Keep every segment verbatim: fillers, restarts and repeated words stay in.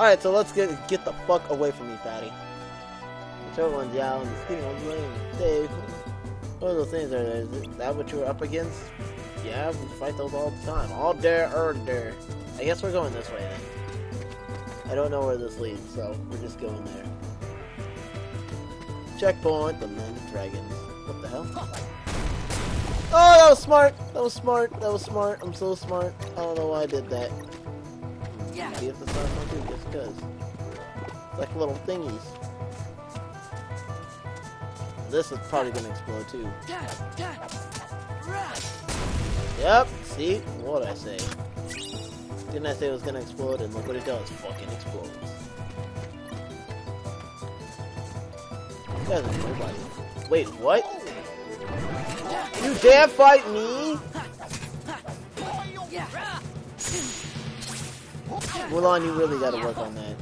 Alright, so let's get get the fuck away from me, fatty. Choke one's out and the skinny one's lame. Dave, what are those things? Are there? Is that what you were up against? Yeah, we fight those all the time. All dare, er, dare. I guess we're going this way then. I don't know where this leads, so we're just going there. Checkpoint, the men of dragons. What the hell? Oh, that was smart! That was smart! That was smart! I'm so smart. I don't know why I did that. Yeah. See if the stars don't do just because. It's like little thingies. This is probably gonna explode too. Yep, see? What'd I say? Didn't I say it was gonna explode? And look what it does. Fucking explodes. That is nobody. Wait, what? You dare fight me? Mulan, you really gotta work on that.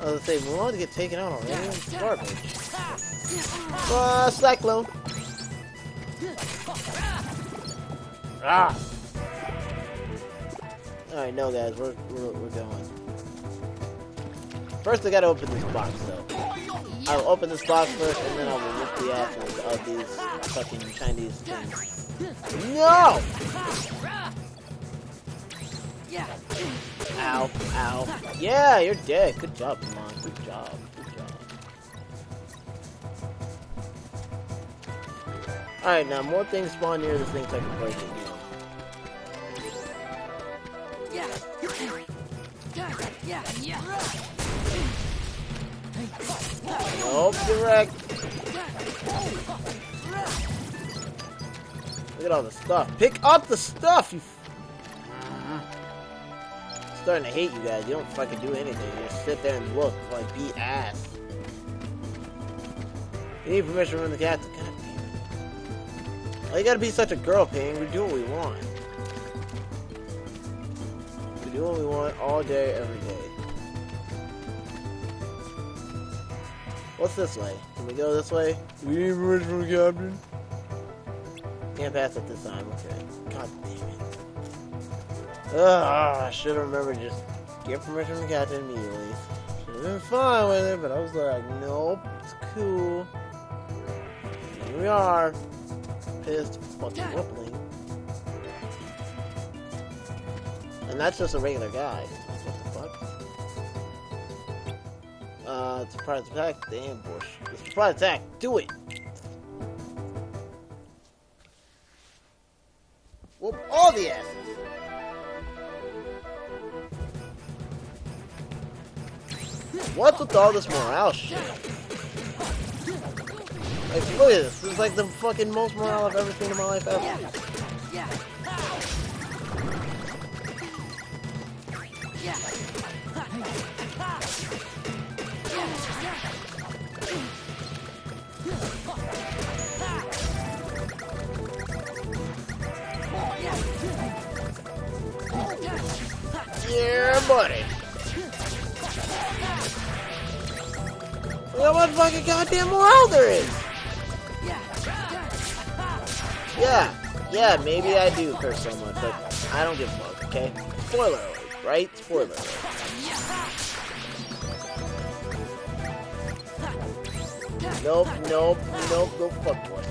I was gonna say, Mulan get taken out already? It's garbage. Uh, Cyclone. Ah! Alright, no guys, we're, we're, we're going. First I gotta open this box though. I'll open this box first and then I will rip the asses of these fucking Chinese things. No! Ow, ow. Yeah, you're dead. Good job, Mulan. Good job. Good job. Alright, now more things spawn near this thing so I can break it. Yeah. Yeah. Yeah. Nope, direct. Look at all the stuff. Pick up the stuff, you f I'm starting to hate you guys. You don't fucking do anything. You just sit there and look like be ass. You need permission from the captain. God damn it. Why you gotta be such a girl, Ping? We do what we want. We do what we want all day, every day. What's this way? Can we go this way? We need permission from the captain. Can't pass it this time, okay. God damn it. Ugh, I should remember just get permission from the captain immediately. Should have been fine with it, but I was like, nope, it's cool. Here we are. Pissed fucking whippling. And that's just a regular guy. What the fuck? Uh, it's a surprise attack. The ambush. It's a surprise attack. Do it! Whoop all the asses! What's with all this morale shit? Like, look at this. This is like the fucking most morale I've ever seen in my life ever. Yeah, buddy. Look how much fucking goddamn morale there is! Yeah, yeah, maybe I do curse someone, but I don't give a fuck, okay? Spoiler alert, right? Spoiler alert. Nope, nope, nope, no fuck one.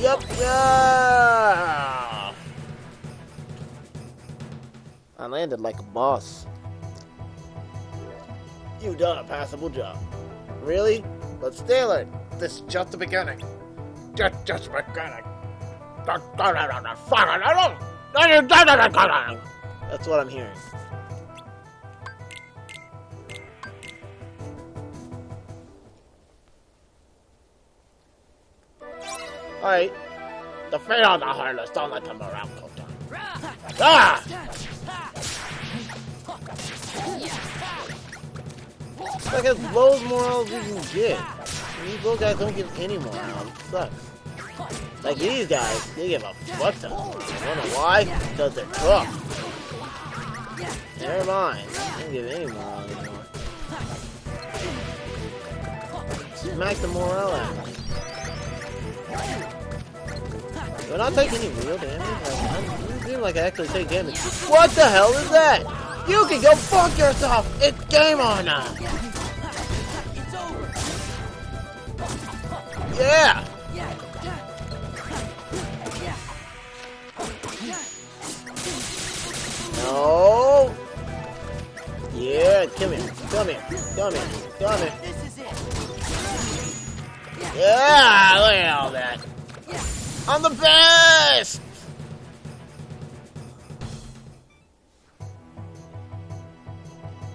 Yep, yeah! I landed like a boss. You done a passable job. Really? But stay alert. This is just the beginning. Just, just the beginning. That's what I'm hearing. Alright. The fate of the heartless, don't let them around, Kota. Ah! It's like as low as morale as you can get. These little guys don't give any morale. It sucks. Like these guys, they give a fuck ton. You wanna why? Because they're tough. Never mind. They don't give any morale anymore. Smack the morale out. When I take any real damage, like, it doesn't seem like I actually take damage. What the hell is that? You can go fuck yourself! It's game on now! Yeah! No! Yeah, come here, come here, come here, come here. Yeah, look at all that. I'm the best!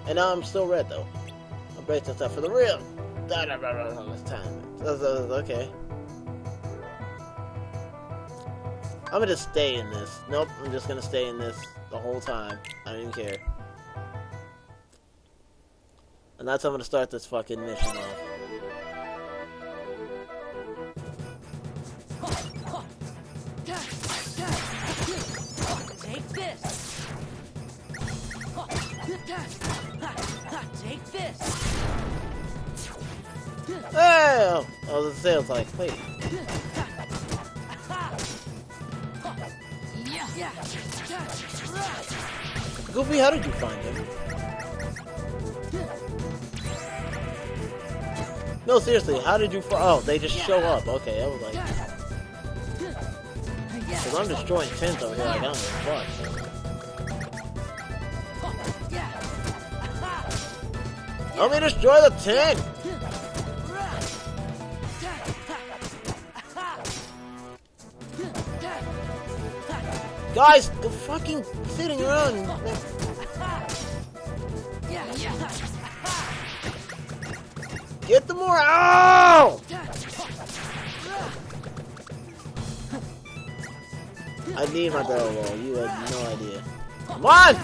And now I'm still red though. I'm bracing stuff for the real. Da da da da this time. Okay. I'm gonna just stay in this. Nope, I'm just gonna stay in this the whole time. I don't even care. And that's how I'm gonna start this fucking mission off. Take this. Take this. Oh, I was gonna say, I was like, wait. Goofy, how did you find him? No, seriously, how did you find? Oh, they just show up. Okay, I was like, because I'm destroying tents over here. Like, I don't give a fuck. Let me destroy the tent! Guys, they're fucking sitting around. Get the more out! I need my barrel roll. You have no idea. Come on!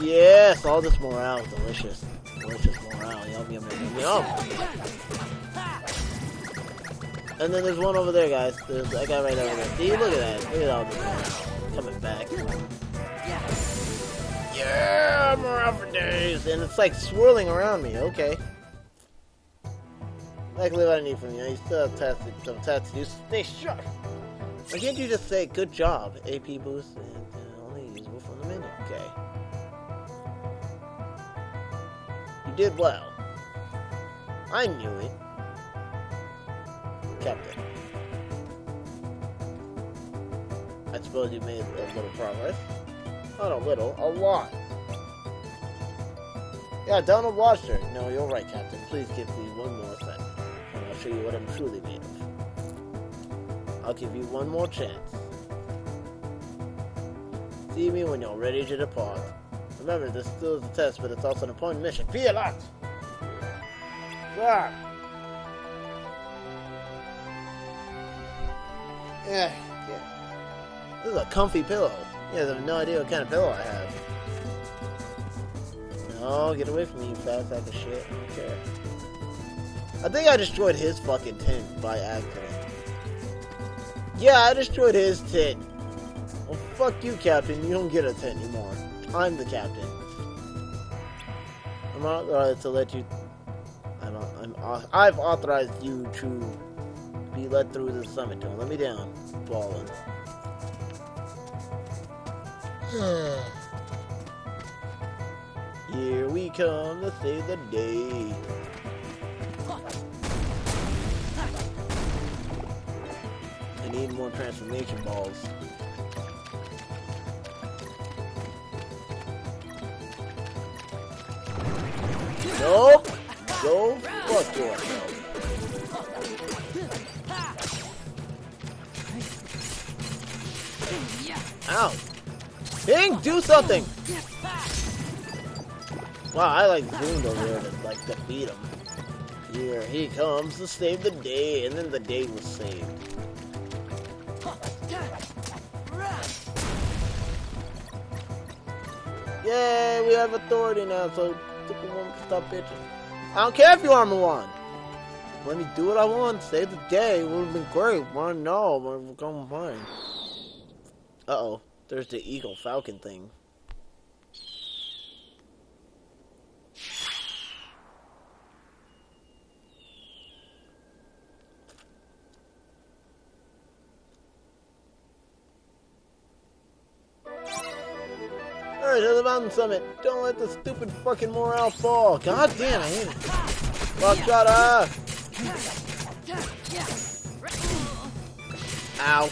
Yes, all this morale is delicious. Delicious morale. Yum, yum, yum, yum. And then there's one over there, guys. There's that guy right over there. See, look at that. Look at all this morale. Coming back. Yeah, morale for days. And it's like swirling around me. Okay. Exactly what I need from you. You still have tasks, some tasks to do. Stay sharp. Why can't you just say, good job, A P boost, and uh, only usable from the menu. Okay. You did well. I knew it. Captain. I suppose you made a little progress. Not a little, a lot. Yeah, Donald watched her. No, you're right, Captain. Please give me one more second, and I'll show you what I'm truly made of. I'll give you one more chance. See me when you're ready to depart. Remember, this still is a test, but it's also an important mission. Be alert! Yeah. Yeah, yeah. This is a comfy pillow. You guys have no idea what kind of pillow I have. No, get away from me, you fat sack of shit. I don't care. I think I destroyed his fucking tent by accident. Yeah, I destroyed his tent. Well, fuck you, Captain. You don't get a tent anymore. I'm the captain. I'm authorized to let you... I'm, I'm, I've authorized you to be let through the summit. Don't let me down, ballin'. Here we come to save the day. I need more transformation balls. Nope! Go fuck yourself. Ow! Ping, do something! Wow, I like zoomed over there to like defeat him. Here he comes to save the day, and then the day was saved. Yay, we have authority now, so stop bitching. I don't care if you are Mulan. Let me do what I want. Save the day. It would have been great. Why no? We're going fine. Uh-oh. There's the eagle falcon thing. hurry to the mountain summit. Don't let the stupid fucking morale fall. God damn, I hate it. Fuck, shut up. Ow.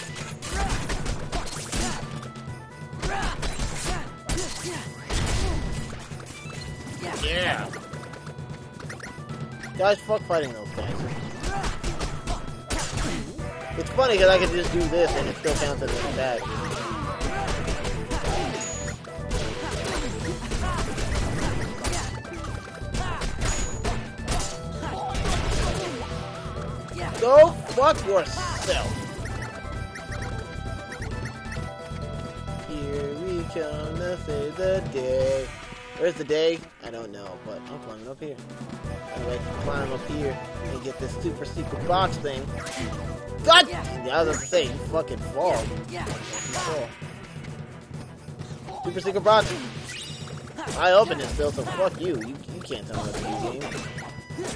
Yeah. Guys, fuck fighting those guys. It's funny because I could just do this and it still counts as an attack. Go fuck yourself. Here we come to save the day. Where's the day? I don't know, but I'm climbing up here. I'd like to climb up here and get this super secret box thing. God! I was saying, you fucking fall. Super secret box. I opened it still, so fuck you. You, you can't tell me what to do.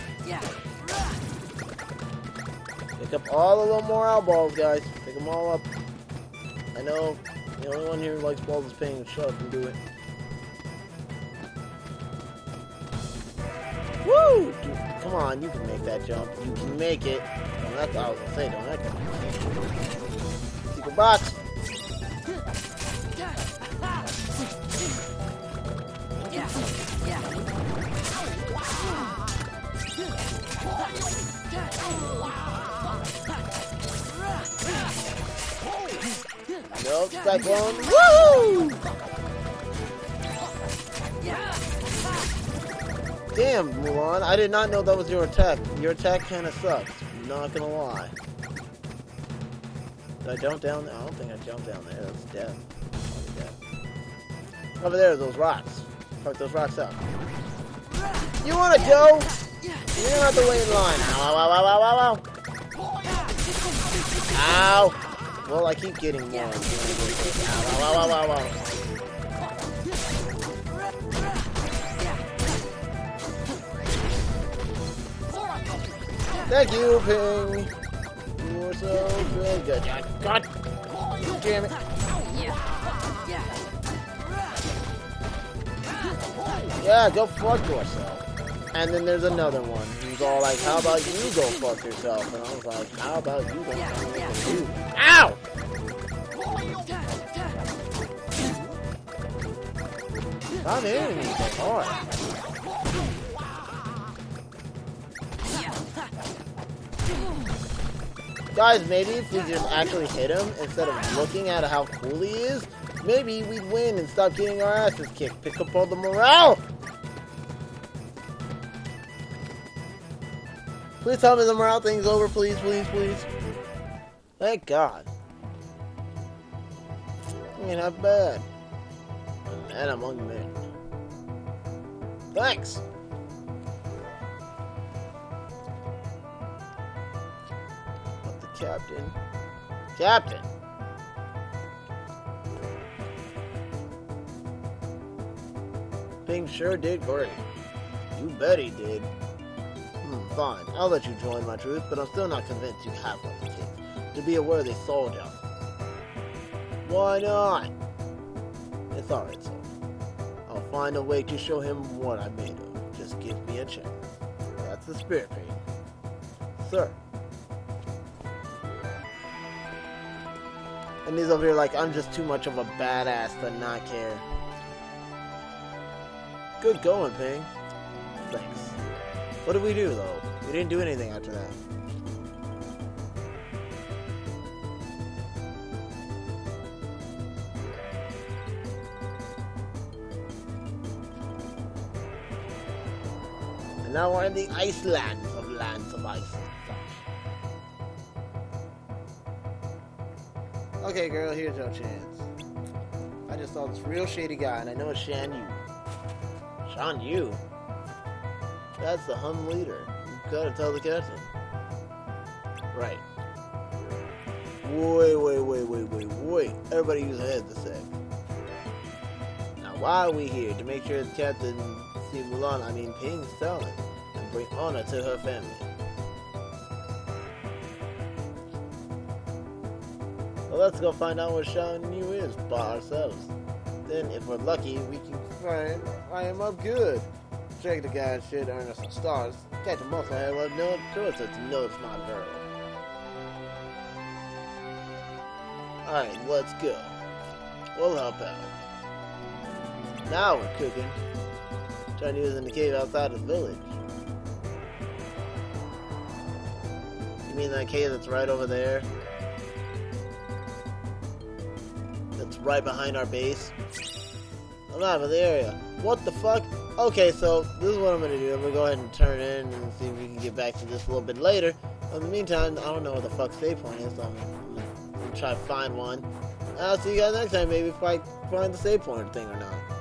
Pick up all the little morale balls, guys. Pick them all up. I know the only one here who likes balls is Ping. Shut up and do it. Woo! Dude, come on, you can make that jump. You can make it. Well, that's what I was gonna say, don't I? Secret box! Nope, Cyclone. Woo! Damn, Mulan, I did not know that was your attack. Your attack kinda sucks, not gonna lie. Did I jump down there? I don't think I jumped down there. That's death. death. Over there, those rocks. Fuck those rocks up. You wanna go? You don't have to wait in line. Ow, ow, ow, ow, ow, ow. Ow. Well, I keep getting more. Ow, ow, ow, ow, ow. Thank you, Ping. You are so good. Good. God damn it. Yeah, go fuck yourself. And then there's another one who's all like, how about you go fuck yourself? And I was like, how about you go fuck yourself? Ow! I'm hitting you so hard. Guys, maybe if we just actually hit him instead of looking at how cool he is, maybe we'd win and stop getting our asses kicked. Pick up all the morale! Please tell me the morale thing's over, please, please, please. Thank God. I mean, not bad. And I'm hungry, man. Thanks! Captain. Captain! Ping sure did great. You bet he did. Hmm, fine. I'll let you join my truth, but I'm still not convinced you have what it takes to be a worthy soldier. Why not? It's alright, soldier. I'll find a way to show him what I'm made of. Just give me a chance. That's the spirit, Ping. Sir. And he's over here like, I'm just too much of a badass to not care. Good going, Ping. Thanks. What did we do, though? We didn't do anything after that. And now we're in the Iceland of lands of Iceland. Okay, girl, here's your chance. I just saw this real shady guy, and I know it's Shan Yu. Shan Yu? That's the Hun leader. You gotta tell the captain. Right. Wait, wait, wait, wait, wait, wait. Everybody use their head to say. Now, why are we here? To make sure the captain sees Mulan, I mean Ping's talent, and bring honor to her family. Well, let's go find out where Shan Yu is by ourselves. Then, if we're lucky, we can find I am up good. Check the guy should earn us some stars. Catch the muscle head, let no one towards us. No, it's not very. Alright, let's go. We'll help out. Now we're cooking. Shan Yu is in the cave outside the village. You mean that cave that's right over there? That's right behind our base? I'm out of the area. What the fuck? Okay, so this is what I'm gonna do. I'm gonna go ahead and turn in and see if we can get back to this a little bit later. In the meantime, I don't know where the fuck save point is, so I'm gonna, I'm gonna try to find one. I'll see you guys next time, maybe if I find the save point thing or not.